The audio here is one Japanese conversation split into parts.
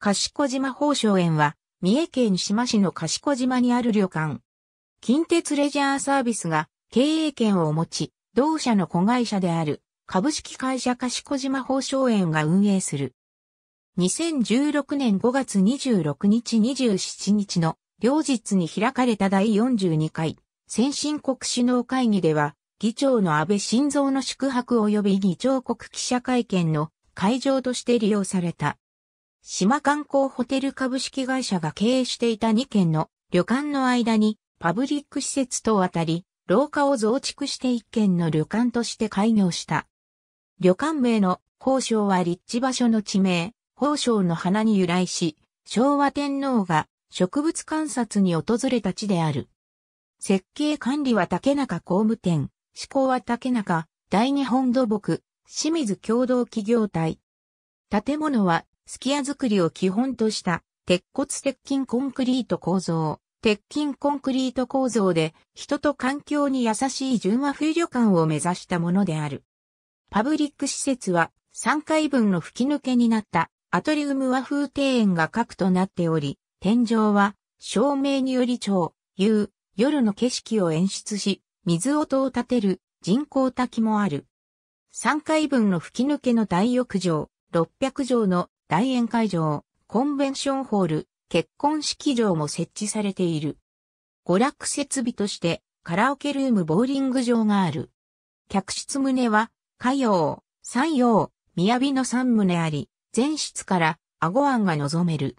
賢島宝生園は、三重県志摩市の賢島にある旅館。近鉄レジャーサービスが経営権を持ち、同社の子会社である株式会社賢島宝生園が運営する。2016年5月26日27日の両日に開かれた第42回先進国首脳会議では、議長の安倍晋三の宿泊及び議長国記者会見の会場として利用された。島観光ホテル株式会社が経営していた2軒の旅館の間にパブリック施設等あたり、廊下を増築して1軒の旅館として開業した。旅館名の宝生は立地場所の地名、宝生の花に由来し、昭和天皇が植物観察に訪れた地である。設計管理は竹中工務店、施工は竹中、大日本土木、清水共同企業体。建物は数寄屋造りを基本とした鉄骨鉄筋コンクリート構造。鉄筋コンクリート構造で人と環境に優しい純和風旅館を目指したものである。パブリック施設は3階分の吹き抜けになったアトリウム和風庭園が核となっており、天井は照明により朝、夕、夜の景色を演出し、水音を立てる人工滝もある。3階分の吹き抜けの大浴場、600畳の大宴会場、コンベンションホール、結婚式場も設置されている。娯楽設備としてカラオケルーム、ボーリング場がある。客室棟は、嘉陽、山陽、雅の3棟あり、全室から英虞湾が望める。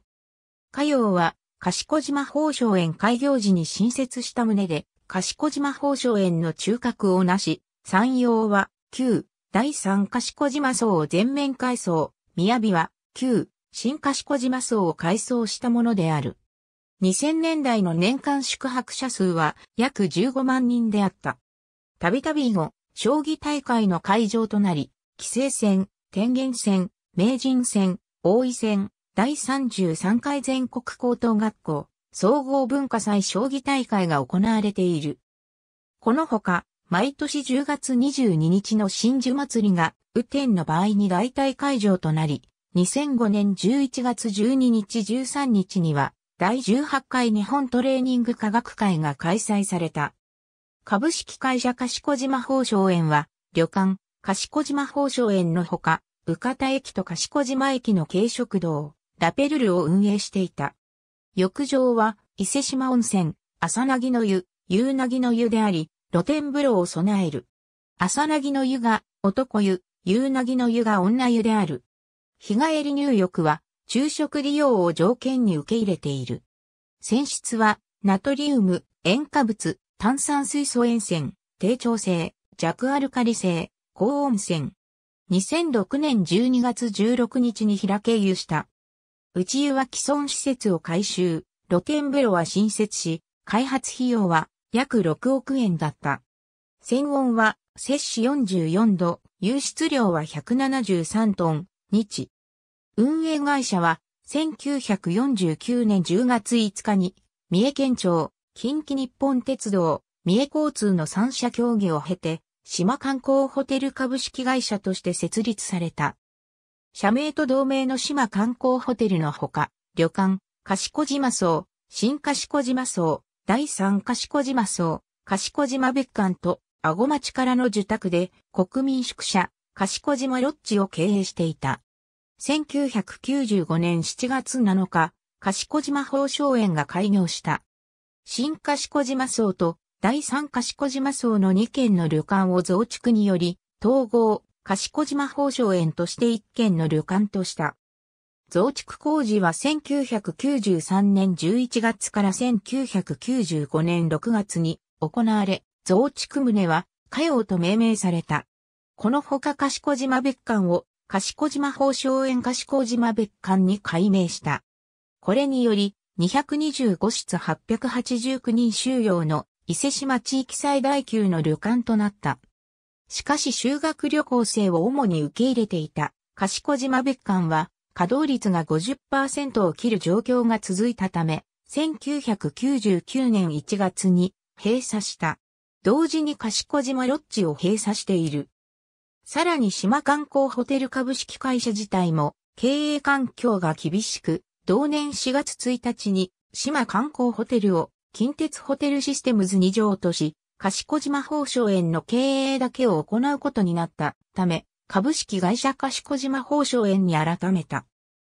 嘉陽は、賢島宝生園開業時に新設した棟で、賢島宝生園の中核をなし、山陽は、旧、第三賢島荘を全面改装、雅は、旧、新賢島荘を改装したものである。2000年代の年間宿泊者数は約15万人であった。たびたび以後、将棋大会の会場となり、棋聖戦、天元戦、名人戦、王位戦、第33回全国高等学校、総合文化祭将棋大会が行われている。このほか、毎年10月22日の真珠祭りが、雨天の場合に代替会場となり、2005年11月12日13日には第18回日本トレーニング科学会が開催された。株式会社賢島宝生園は旅館、賢島宝生園のほか、宇方駅と賢島駅の軽食堂、ラペルルを運営していた。浴場は伊勢志摩温泉、朝凪の湯、夕凪の湯であり、露天風呂を備える。朝凪の湯が男湯、夕凪の湯が女湯である。日帰り入浴は昼食利用を条件に受け入れている。泉質はナトリウム、塩化物、炭酸水素塩泉、低調性、弱アルカリ性、高温泉。2006年12月16日に開け湯した。内湯は既存施設を改修、露天風呂は新設し、開発費用は約6億円だった。泉温は摂氏44度、湧出量は173トン。日。運営会社は1949年10月5日に三重県庁、近畿日本鉄道、三重交通の3社協議を経て島観光ホテル株式会社として設立された。社名と同名の島観光ホテルのほか、旅館、賢島荘、新賢島荘、第三賢島荘、賢島別館と阿児町からの受託で国民宿舎、賢島ロッジを経営していた。1995年7月7日、賢島宝生園が開業した。新賢島荘と第三賢島荘の2軒の旅館を増築により、統合、賢島宝生園として1軒の旅館とした。増築工事は1993年11月から1995年6月に行われ、増築棟は嘉陽と命名された。このほか賢島別館を賢島宝生園賢島別館に改名した。これにより225室889人収容の伊勢志摩地域最大級の旅館となった。しかし修学旅行生を主に受け入れていた賢島別館は稼働率が 50% を切る状況が続いたため、1999年1月に閉鎖した。同時に賢島ロッジを閉鎖している。さらに島観光ホテル株式会社自体も経営環境が厳しく、同年4月1日に、島観光ホテルを近鉄ホテルシステムズ2譲渡し、賢島宝生園の経営だけを行うことになったため、株式会社賢島宝生園に改めた。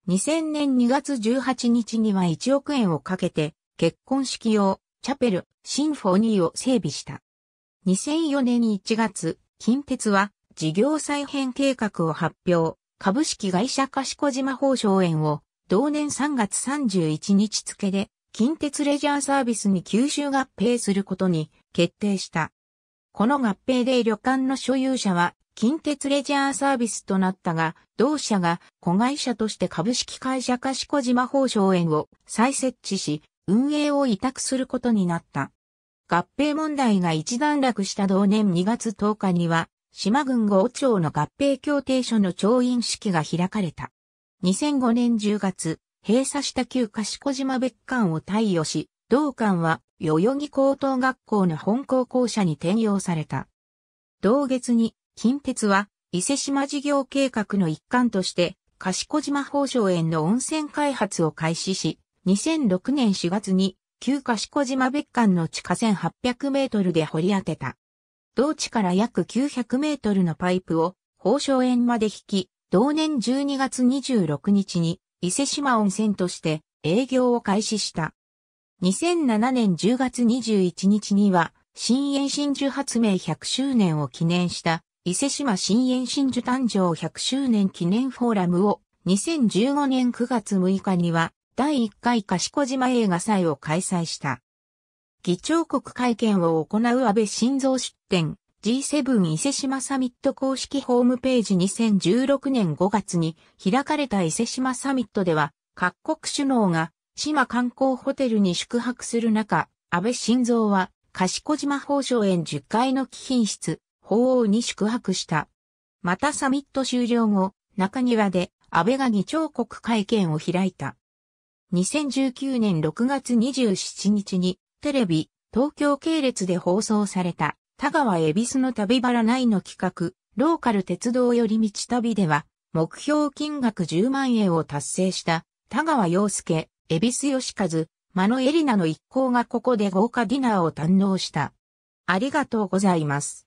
2000年2月18日には1億円をかけて、結婚式用、チャペル、シンフォニーを整備した。2004年1月、近鉄は事業再編計画を発表、株式会社賢島宝生園を、同年3月31日付で、近鉄レジャーサービスに吸収合併することに決定した。この合併で旅館の所有者は近鉄レジャーサービスとなったが、同社が子会社として株式会社賢島宝生園を再設置し、運営を委託することになった。合併問題が一段落した同年2月10日には、島郡郷町の合併協定書の調印式が開かれた。2005年10月、閉鎖した旧賢島別館を貸与し、同館は代々木高等学校の本校校舎に転用された。同月に、近鉄は伊勢島事業計画の一環として、賢島宝生園の温泉開発を開始し、2006年4月に旧賢島別館の地下1800メートルで掘り当てた。同地から約900メートルのパイプを宝生園まで引き、同年12月26日に、伊勢島温泉として営業を開始した。2007年10月21日には、新園真珠発明100周年を記念した、伊勢島新園真珠誕生100周年記念フォーラムを、2015年9月6日には、第1回賢島映画祭を開催した。議長国会見を行う安倍晋三出展、G7 伊勢島サミット公式ホームページ。2016年5月に開かれた伊勢島サミットでは各国首脳が島観光ホテルに宿泊する中、安倍晋三は賢島宝生園10階の貴賓室、鳳凰に宿泊した。またサミット終了後、中庭で安倍が議長国会見を開いた。2019年6月27日にテレビ、東京系列で放送された。田川恵比寿の旅バラ内の企画、ローカル鉄道寄り道旅では、目標金額10万円を達成した、田川陽介、恵比寿義和、間野絵里奈の一行がここで豪華ディナーを堪能した。ありがとうございます。